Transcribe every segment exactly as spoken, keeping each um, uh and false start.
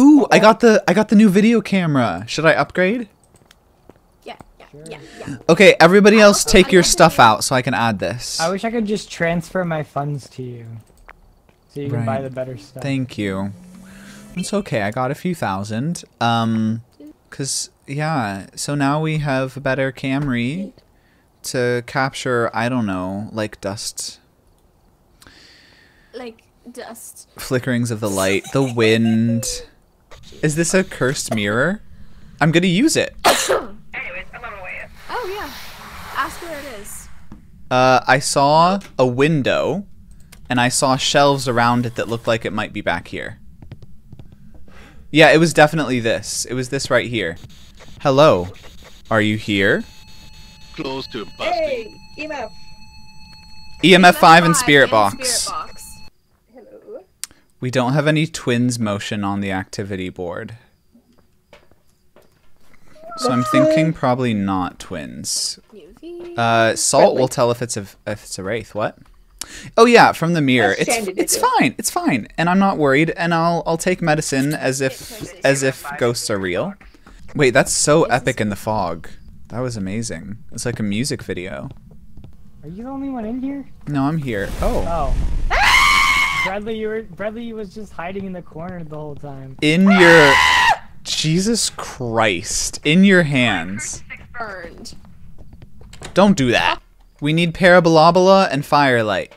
Ooh, I got the I got the new video camera. Should I upgrade? Yeah, yeah, yeah, yeah. Okay, everybody else take your stuff out so I can add this. I wish I could just transfer my funds to you. So you can right. buy the better stuff. Thank you. It's okay, I got a few thousand. Um, cause yeah, so now we have a better Camry to capture, I don't know, like dust. Like dust. Flickerings of the light, the wind. Is this a cursed mirror? I'm gonna use it. Anyways, I'm on my way up. Oh yeah, ask where it is. Uh, I saw a window and I saw shelves around it that looked like it might be back here. Yeah, it was definitely this. It was this right here. Hello, are you here? Close to busting. Hey, E M F. E M F five and Spirit Box. Spirit Box. Hello. We don't have any twins motion on the activity board. So I'm thinking probably not twins. Uh, Salt will tell if it's a, if it's a wraith. What? Oh yeah, from the mirror. It's it's fine. It's fine, and I'm not worried. And I'll I'll take medicine as if as if ghosts are real. Wait, that's so epic in the fog. That was amazing. It's like a music video. Are you the only one in here? No, I'm here. Oh. Oh. Bradley, you were Bradley was just hiding in the corner the whole time. In your Jesus Christ, in your hands. Burned. Don't do that. We need parabolobola and firelight.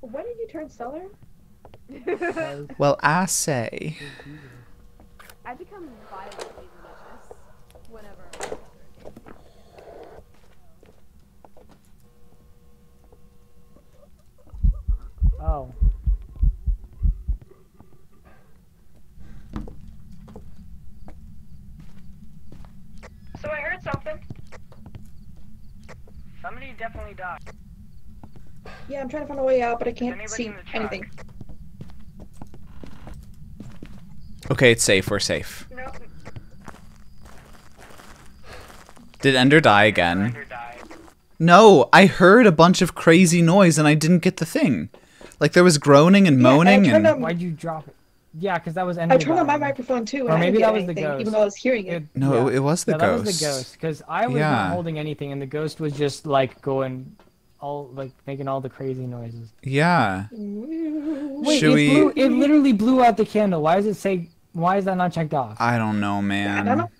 When did you turn solar? Well, I say. I become violently religious whenever I'm older. Oh. So I heard something. Somebody definitely died. Yeah, I'm trying to find a way out, but I can't see anything. Okay, it's safe. We're safe. Nope. Did Ender die again? Ender died. No, I heard a bunch of crazy noise and I didn't get the thing. Like there was groaning and moaning. Yeah, and, and... Why'd you drop it? Yeah, because that was Ender. I turned on my microphone too, and or maybe I didn't get that was anything, the ghost. Even though I was hearing it. it no, yeah. it was the no, ghost. That was the ghost, because I wasn't yeah. holding anything, and the ghost was just like going, all like making all the crazy noises. Yeah. Wait, Should it, we... blew, it literally blew out the candle. Why does it say? Why is that not checked off? I don't know, man. I don't know.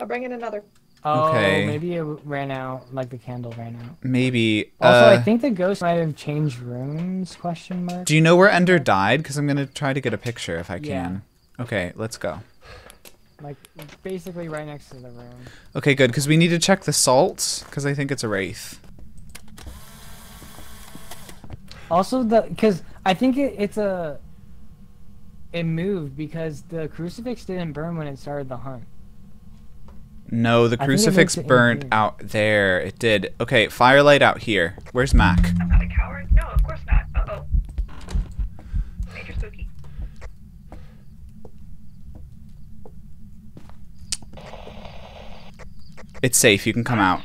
I'll bring in another. Oh, okay. Maybe it ran out. Like the candle ran out. Maybe. Also, uh, I think the ghost might have changed rooms? Question mark. Do you know where Ender died? Because I'm gonna try to get a picture if I can. Yeah. Okay, let's go. Like basically right next to the room. Okay, good. Because we need to check the salts. Because I think it's a wraith. Also, the because I think it, it's a. It moved because the crucifix didn't burn when it started the hunt. No, the crucifix burnt out there. It did. Okay, firelight out here. Where's Mac? I'm not a coward. No, of course not. Uh oh. Major spooky. It's safe. You can come out.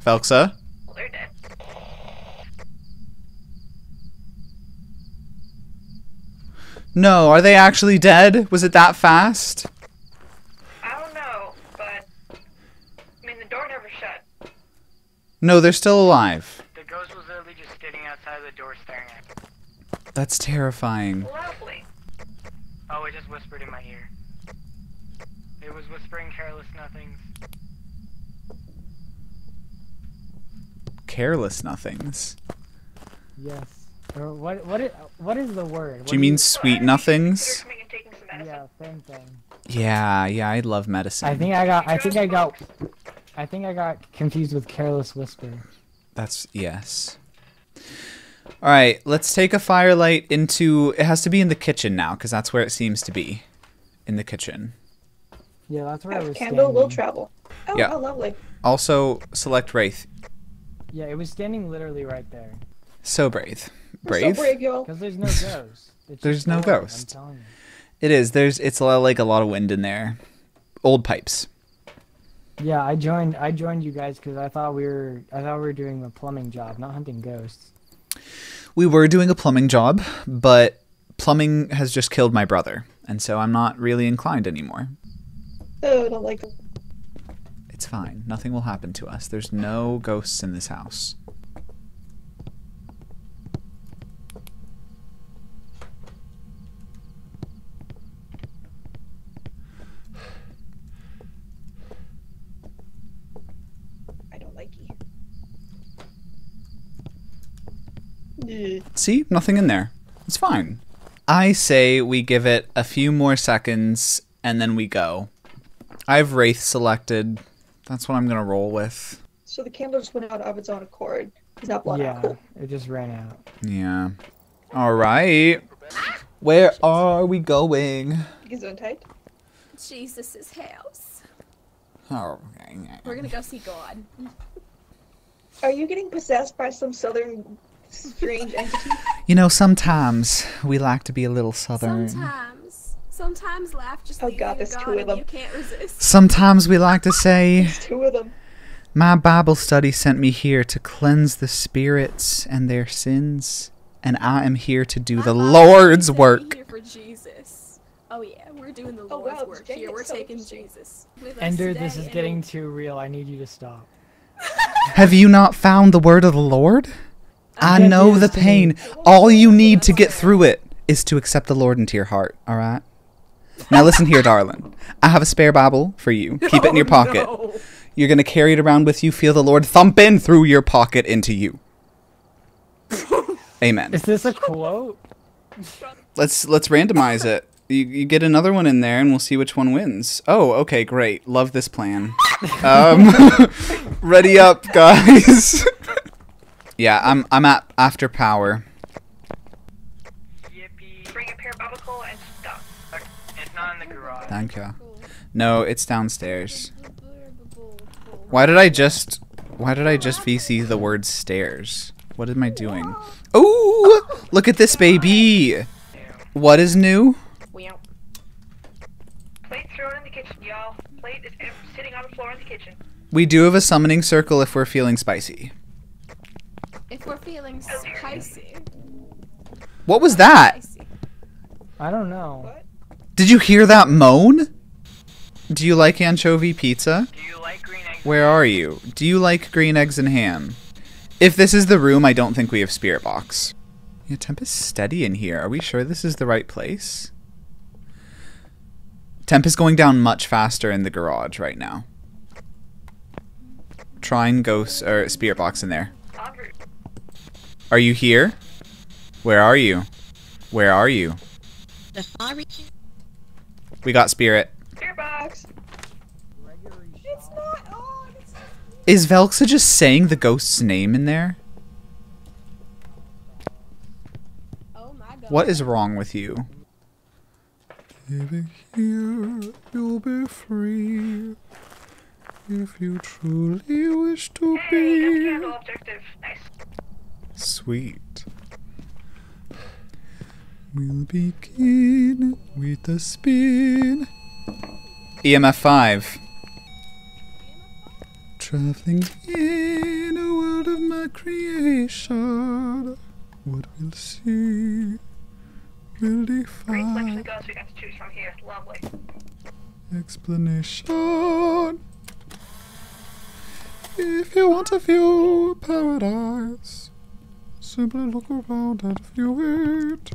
Velxa? Well, they're dead. No, are they actually dead? Was it that fast? I don't know, but... I mean, the door never shut. No, they're still alive. The ghost was literally just standing outside the door staring at me. That's terrifying. Lovely. Oh, it just whispered in my ear. It was whispering careless nothings. Careless nothings? Yes. Or what what is, what is the word? What do you mean sweet nothings? Yeah, same thing. Yeah, yeah, I love medicine. I think I got I think I got I think I got confused with careless whisper. That's yes. All right, let's take a firelight into it has to be in the kitchen now cuz that's where it seems to be. In the kitchen. Yeah, that's where I was standing. Candle will travel. Oh, yeah. How lovely. Also select wraith. Yeah, it was standing literally right there. So brave. Brave? So brave, y'all. Because there's no ghost. There's no ghost. I'm telling you. It is. There's. It's a lot, like a lot of wind in there. Old pipes. Yeah, I joined. I joined you guys because I thought we were. I thought we were doing the plumbing job, not hunting ghosts. We were doing a plumbing job, but plumbing has just killed my brother, and so I'm not really inclined anymore. Oh, I don't like it. It's fine. Nothing will happen to us. There's no ghosts in this house. See? Nothing in there. It's fine. I say we give it a few more seconds and then we go. I have Wraith selected. That's what I'm going to roll with. So the candle just went out of its own accord. Is that blood? Yeah, cool. It just ran out. Yeah. All right. Where are we going? Gesundheit. Jesus' house. Oh, okay. We're going to go see God. Are you getting possessed by some southern... strange entity? You know, sometimes we like to be a little southern. Sometimes. Sometimes laugh just oh God, there's God two of them. You can't resist. Sometimes we like to say, there's two of them. My Bible study sent me here to cleanse the spirits and their sins, and I am here to do my the Lord's work. Here for Jesus. Oh yeah, we're doing the oh, Lord's wow, work here. We're so taking Jesus. Ender, this is getting too real. I need you to stop. Have you not found the word of the Lord? I know the pain. All you need to get through it is to accept the Lord into your heart, all right? Now listen here, darling. I have a spare Bible for you. Keep it in your pocket. Oh, no. You're going to carry it around with you. Feel the Lord thumping through your pocket into you. Amen. Is this a quote? Let's let's randomize it. You, you get another one in there, and we'll see which one wins. Oh, okay, great. Love this plan. Um, ready up, guys. Yeah, I'm I'm at after power. Yippee. Bring a parabolical and stuff. It's not in the garage. Thank you. No, it's downstairs. Why did I just why did I just V C the word stairs? What am I doing? Ooh! Look at this baby! What is new? Plate thrown in the kitchen, y'all. Plate is sitting on the floor in the kitchen. We do have a summoning circle if we're feeling spicy. If we're feeling spicy. What was that? I don't know. What? Did you hear that moan? Do you like anchovy pizza? Do you like green eggs? Where are you? Do you like green eggs and ham? If this is the room, I don't think we have spirit box. Yeah, temp is steady in here. Are we sure this is the right place? Temp is going down much faster in the garage right now. Trying ghosts or spirit box in there. Are you here? Where are you? Where are you? We got spirit. Spirit box. It's not on. It's not... Is Velxa just saying the ghost's name in there? Oh my God. What is wrong with you? If you're here, you'll be free. If you truly wish to be. Nice. Sweet. We'll begin with a spin. E M F five. Traveling in a world of my creation. What we'll see will define. Great goes, we got to choose from here. Lovely. Explanation. If you want to view paradise, simply look around and view it.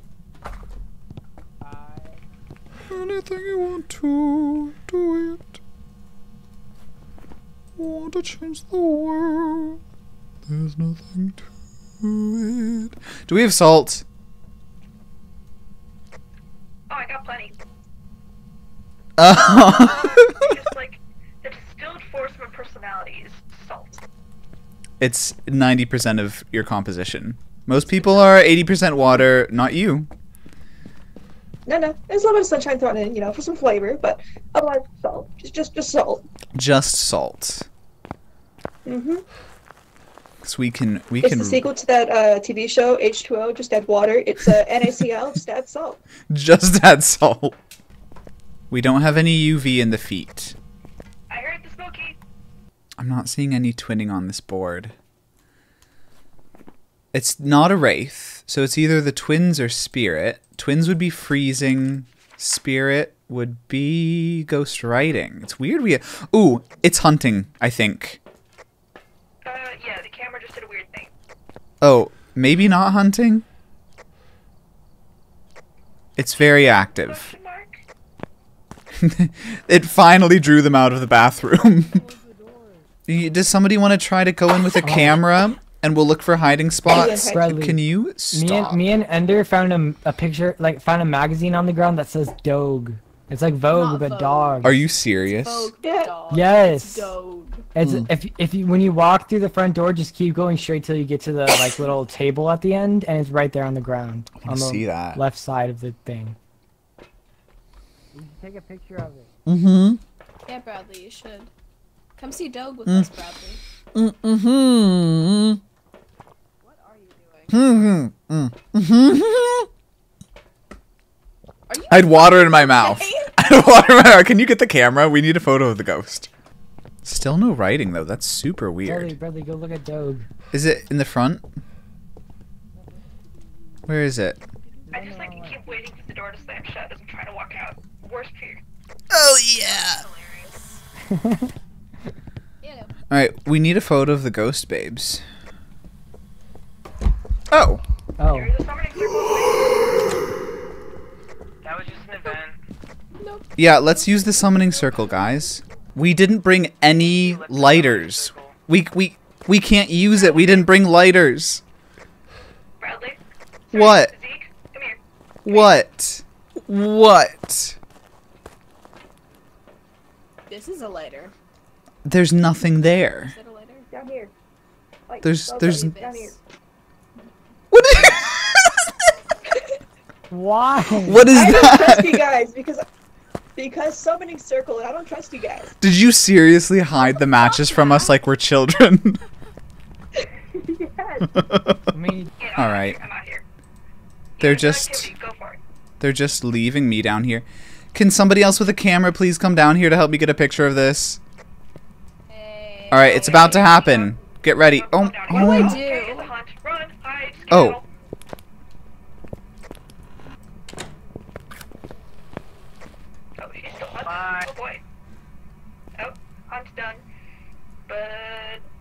Anything you want to, do it. Want to change the world? There's nothing to it. Do we have salt? Oh, I got plenty. Uh. Just like the distilled force of my personality is salt. It's ninety percent of your composition. Most people are eighty percent water, not you. No, no. There's a little bit of sunshine thrown in, you know, for some flavor, but otherwise salt. Just just, just salt. Just salt. Mm-hmm. Because we can... we it's can... the sequel to that uh, T V show, H two O, Just Add Water. It's uh, N A C L, Just Add Salt. Just Add Salt. We don't have any U V in the feet. I heard the smoky. I'm not seeing any twinning on this board. It's not a wraith, so it's either the twins or spirit. Twins would be freezing. Spirit would be ghost riding. It's weird. We ooh, it's hunting. I think. Uh, yeah, the camera just did a weird thing. Oh, maybe not hunting. It's very active. It finally drew them out of the bathroom. Does somebody want to try to go in with a camera and we'll look for hiding spots? Bradley, can you stop? Me and, me and Ender found a, a picture, like found a magazine on the ground that says Dogue. It's like Vogue, Not but Vogue. Dog. Are you serious? Vogue, yeah. Dog. Yes. Dogue. It's mm. if if you, when you walk through the front door, just keep going straight till you get to the like little table at the end, and it's right there on the ground. I on the see that. Left side of the thing. You should take a picture of it. Mhm. Yeah, Bradley, you should. Come see Dogue with mm. us, Bradley. Mhm. Mm what are you doing? Mhm. Mm mhm. I had water in my mouth. I had water in my mouth. Can you get the camera? We need a photo of the ghost. Still no writing though. That's super weird. Bradley, Bradley, go look at Dogue. Is it in the front? Where is it? I just like keep waiting for the door to slam shut as I'm trying to walk out. Worst fear. Oh yeah. That's hilarious. All right, we need a photo of the ghost babes. Oh. Oh. Nope. Yeah, let's use the summoning circle, guys. We didn't bring any lighters. We we we can't use it. We didn't bring lighters. Bradley? Sorry, what? Zeke, come here. Come what? Here. What? This is a lighter. There's nothing there. Is that a lighter? Down here. Like, there's there's down here. What? Why? What is I that? I don't trust you guys because because summoning circle and I don't trust you guys. Did you seriously hide the matches from us like we're children? Yes. All right. I'm out here. They're just they're just leaving me down here. Can somebody else with a camera please come down here to help me get a picture of this? Hey. All right, it's about to happen. Get ready. Oh. What do oh. I do? Oh. Oh boy. Oh, hunt's done. But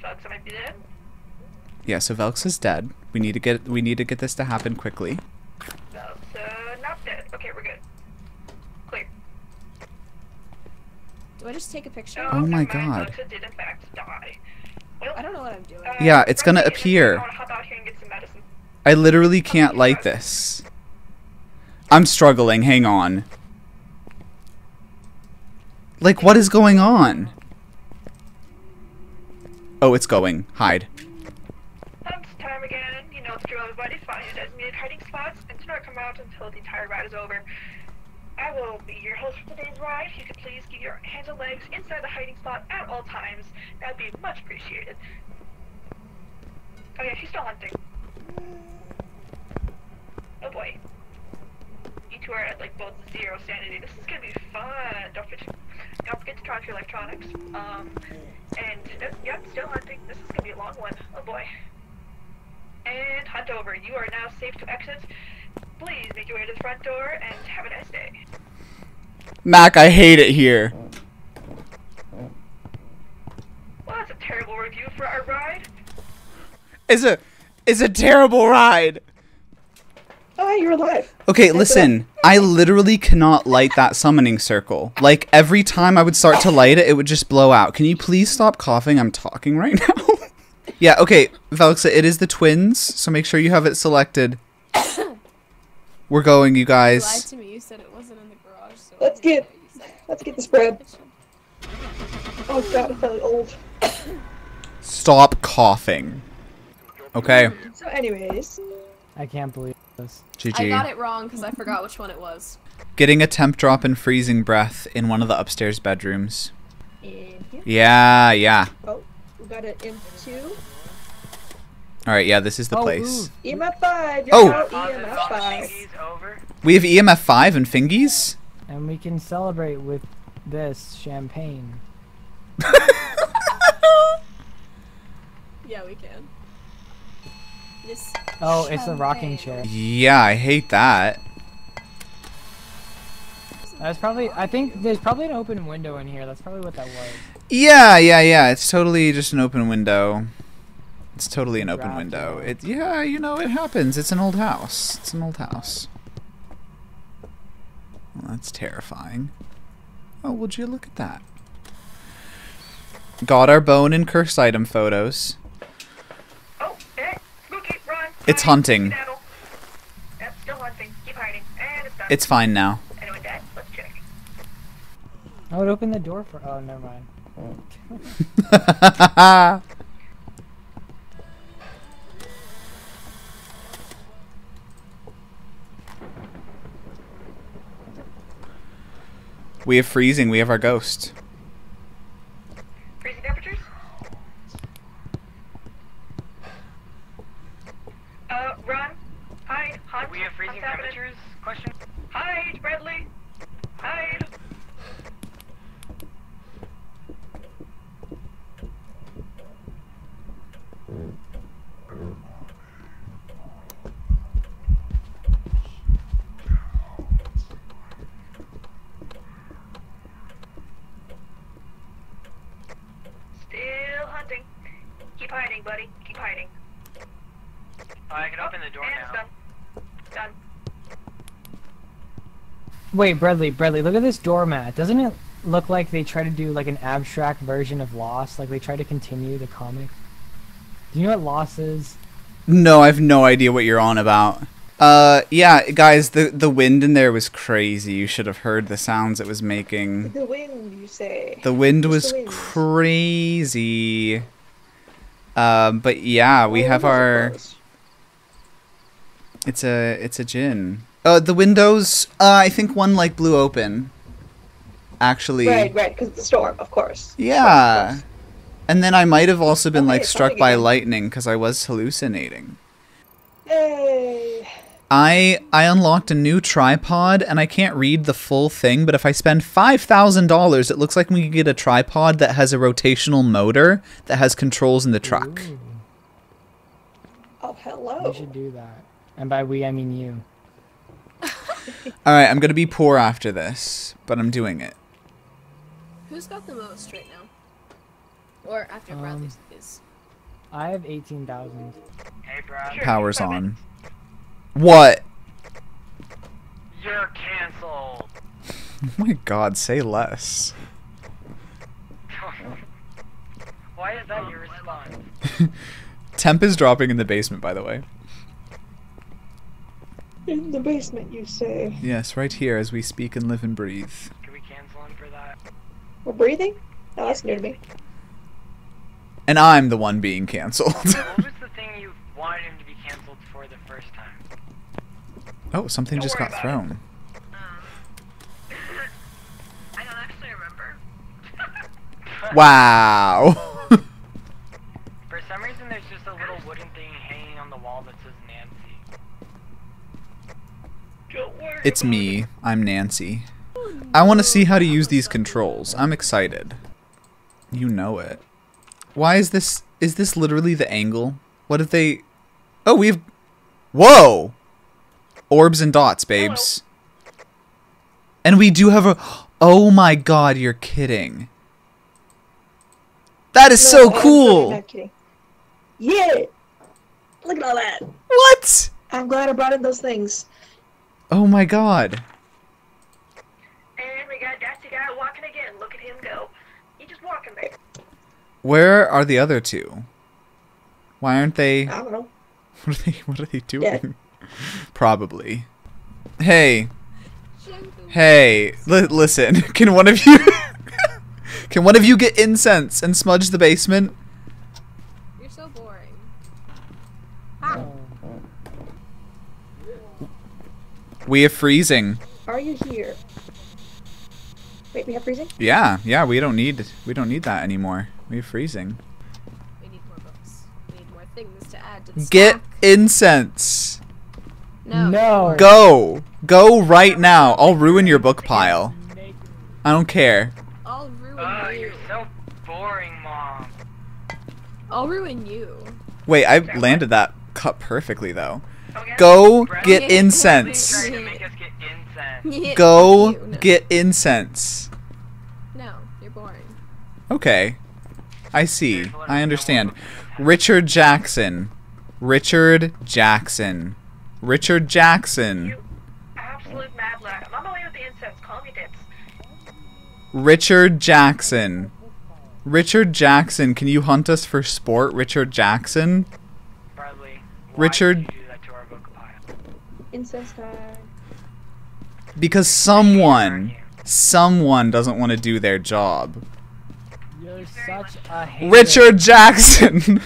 Velxa might be dead. Yeah, so Velxa's dead. We need to get we need to get this to happen quickly. Velxa not dead. Okay, we're good. Clear. Do I just take a picture? Oh, oh my god. Velxa did in fact die. Well, I don't know what I'm doing. Uh, yeah, it's gonna appear. I wanna hop out here and get some medicine. I literally can't oh, light this. I'm struggling, hang on. Like, what is going on? Oh, it's going. Hide. It's time again. You know, through everybody's find your designated hiding spots and do not come out until the entire ride is over. I will be your host for today's ride. If you could please keep your hands and legs inside the hiding spot at all times, that would be much appreciated. Oh yeah, she's still hunting. Oh boy. You two are at like both zero sanity. This is gonna be fun. Don't forget. Don't forget to charge your electronics. Um, and uh, yep, still hunting. This is gonna be a long one. Oh boy. And hunt over. You are now safe to exit. Please make your way to the front door and have a nice day. Mac, I hate it here. Well, that's a terrible review for our ride. It's a, it's a terrible ride. Oh, hey, you're alive. Okay, listen. I literally cannot light that summoning circle. Like, every time I would start to light it, it would just blow out. Can you please stop coughing? I'm talking right now. Yeah, okay, Velxa, it is the twins, so make sure you have it selected. We're going, you guys. You lied to me. You said it wasn't in the garage. So let's get, let's get the spread. Oh, God, I felt old. Stop coughing. Okay. So, anyways. I can't believe this. G G. I got it wrong because I forgot which one it was. Getting a temp drop and freezing breath in one of the upstairs bedrooms. In here? Yeah, yeah. Oh, we got an M two. Alright, yeah, this is the oh, place. Ooh. E M F five! Oh! E M F five. We have E M F five and fingies? And we can celebrate with this champagne. Yeah, we can. this. Oh, it's a rocking chair. Yeah, I hate that. That's probably, I think there's probably an open window in here. That's probably what that was. Yeah, yeah, yeah. It's totally just an open window. It's totally an open window. It, yeah, you know, it happens. It's an old house. It's an old house. Well, that's terrifying. Oh, would you look at that? Got our bone and cursed item photos. Oh, eh, look it, run. It's hunting. That's still hunting. Keep hiding. And it's done. It's fine now. I would open the door for. Oh, never mind. We have freezing. We have our ghost. Freezing temperatures? Uh, run. Hide. Hide. We have freezing temperatures? Question. Hide, Bradley. Hide. Still hunting. Keep hiding, buddy. Keep hiding. I can open the door now. Done. Done. Wait, Bradley, Bradley, look at this doormat. Doesn't it look like they try to do like an abstract version of Lost? Like they try to continue the comic? Do you know what Lost is? No, I have no idea what you're on about. Uh, yeah, guys, the the wind in there was crazy. You should have heard the sounds it was making. The wind, you say? The wind Just was the wind. crazy. Um, but yeah, we oh, have our. It's a it's a gin. Uh, the windows. Uh, I think one like blew open. Actually. Right, right, because the storm, of course. Yeah. Storm, of course. And then I might have also been okay, like struck by again. lightning because I was hallucinating. Hey. I I unlocked a new tripod and I can't read the full thing, but if I spend five thousand dollars, it looks like we can get a tripod that has a rotational motor that has controls in the truck. Ooh. Oh, hello. We should do that. And by we, I mean you. All right, I'm going to be poor after this, but I'm doing it. Who's got the most right now? Or after Bradley's um, is. I have eighteen thousand. Hey, Brad. Power's on. What? You're canceled. Oh my god, say less. Why is that your response? Temp is dropping in the basement, by the way. In the basement, you say? Yes, right here as we speak and live and breathe. Can we cancel him for that? We're breathing? No, that's new to me. And I'm the one being canceled. What was the thing you wanted him to be canceled for the first time? Oh, something just got thrown. Um, I don't actually remember. Wow. For some reason, there's just a little wooden thing hanging on the wall that says Nancy. Don't worry. It's me. I'm Nancy. I want to see how to use these controls. I'm excited. You know it. Why is this? Is this literally the angle? What if they? Oh, we have. Whoa! Orbs and dots, babes. Hello. And we do have a. Oh my god! You're kidding. That is no, so I'm cool. Not kidding. Yeah. Look at all that. What? I'm glad I brought in those things. Oh my god. And we got that guy walking again. Look at him go. He's just walking there. Where are the other two? Why aren't they? I don't know. What are they? What are they doing? Yeah. Probably. Hey, hey, li listen. Can one of you? Can one of you get incense and smudge the basement? You're so boring. Ah. We have freezing. Are you here? Wait, we have freezing? Yeah, yeah. We don't need. We don't need that anymore. We have freezing. We need more books. We need more things to add to the Get stack. incense! No. no. Go! Go right now. I'll ruin your book pile. I don't care. I'll ruin uh, you. You're so boring, Mom. I'll ruin you. Wait, I landed that cut perfectly, though. Okay. Go get incense. Go get incense. No, you're boring. Okay. I see. I understand. Richard Jackson. Richard Jackson. Richard Jackson. You absolute mad lad. I'm not with the incense. Call me dibs. Richard Jackson. Richard Jackson. Can you hunt us for sport, Richard Jackson? Bradley, why Richard. Did you do that to our vocal pile? Incest guy. Because someone, someone doesn't want to do their job. You're such a hater. Richard Jackson.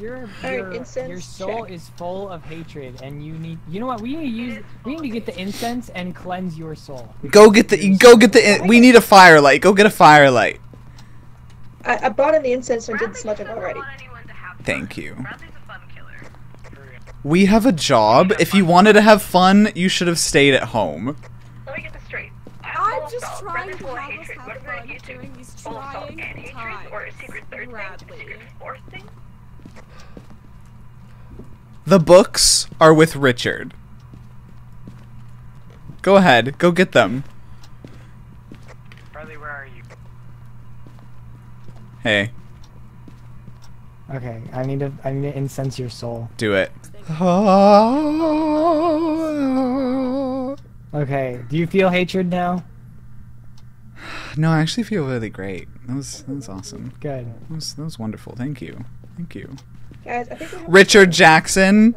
Your, your, your soul check. is full of hatred, and you need. You know what? We need to use. We need to get the incense and cleanse your soul. Go get the. Go get the. We need a firelight. Go get a firelight. I, I bought in the incense and did smudge it already. Thank you. We have a job. If you wanted to have fun, you should have stayed at home. Let me get this straight. I'm just trying to have us have fun during these trying times. Or a secret third thing, a secret fourth thing? The books are with Richard. Go ahead, go get them. Bradley, where are you? Hey. Okay, I need to. I need to incense your soul. Do it. Okay. Do you feel hatred now? No, I actually feel really great. That was that was awesome. Good. That was that was wonderful. Thank you. Thank you. Guys, I think Richard Jackson.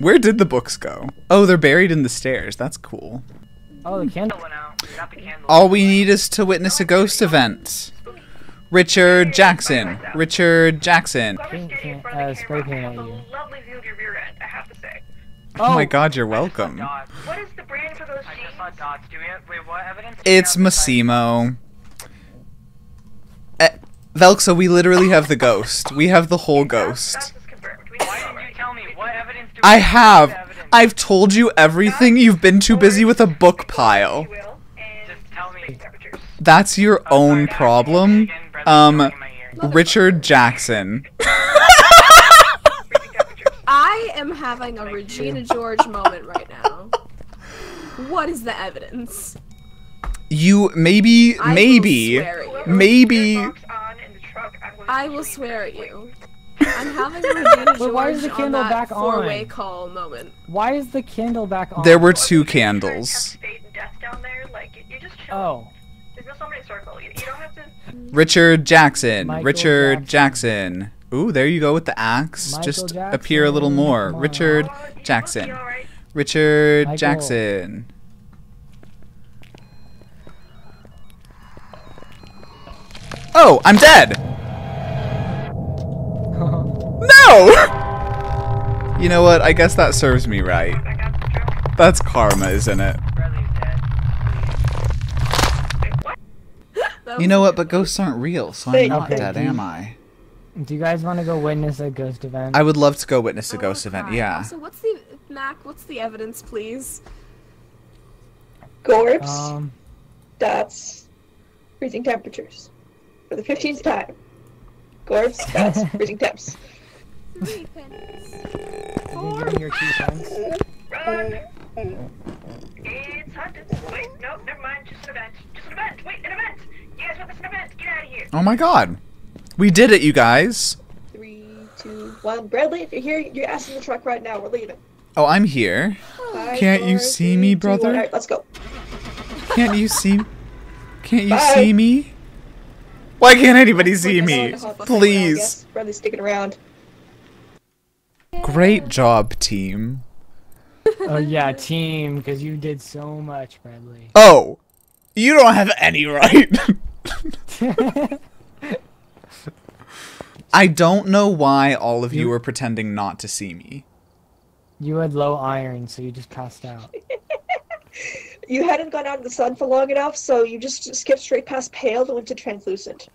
Where did the books go? Oh, they're buried in the stairs. That's cool. Oh, the candle went out. Not the candle. All we need is to witness a ghost event. Richard Jackson. Richard Jackson. Uh, spray paint at you. Oh my God! You're welcome. What is the brand for those jeans? It's Massimo. Uh, Velxa, we literally have the ghost. We have the whole ghost. I have. I've told you everything. You've been too busy with a book pile. That's your own problem. Um, Richard Jackson. I am having a Regina George moment right now. What is the evidence? You maybe, maybe, maybe. I will swear at you. I'm having a Regina George on that four-way call moment. Why is the candle back on? There were two candles. Oh. Richard Jackson. Michael Richard Jackson. Jackson. Ooh, there you go with the axe. Michael Just Jackson. appear a little more. Richard Jackson. Right. Richard Michael. Jackson. Oh, I'm dead. No! You know what? I guess that serves me right. That's karma, isn't it? You know what, but ghosts aren't real, so I'm not okay. dead, am I? Do you guys want to go witness a ghost event? I would love to go witness a ghost event, yeah. So what's the, Mac, what's the evidence, please? Corpse, um, dots, freezing temperatures. For the fifteenth time. Corpse, dots, freezing temps. Three pins. Four. Did you get your two Run! It's haunted. Wait, no, never mind, just an event. Just an event, wait, an event! Yes, what's an event? Get out of here! Oh my God! We did it, you guys! Three, two, one. Bradley, if you're here, you're asking the truck right now. We're leaving. Oh, I'm here. Five, Can't four, you see three, me, brother? Two, one. All right, let's go. Can't you see? Can't you Bye. see me? Why can't anybody see me? Please. Bradley's sticking around. Great job, team. Oh yeah, team, because you did so much, Bradley. Oh, you don't have any right. I don't know why all of you were pretending not to see me. You had low iron, so you just passed out. You hadn't gone out in the sun for long enough, so you just skipped straight past pale and went to translucent.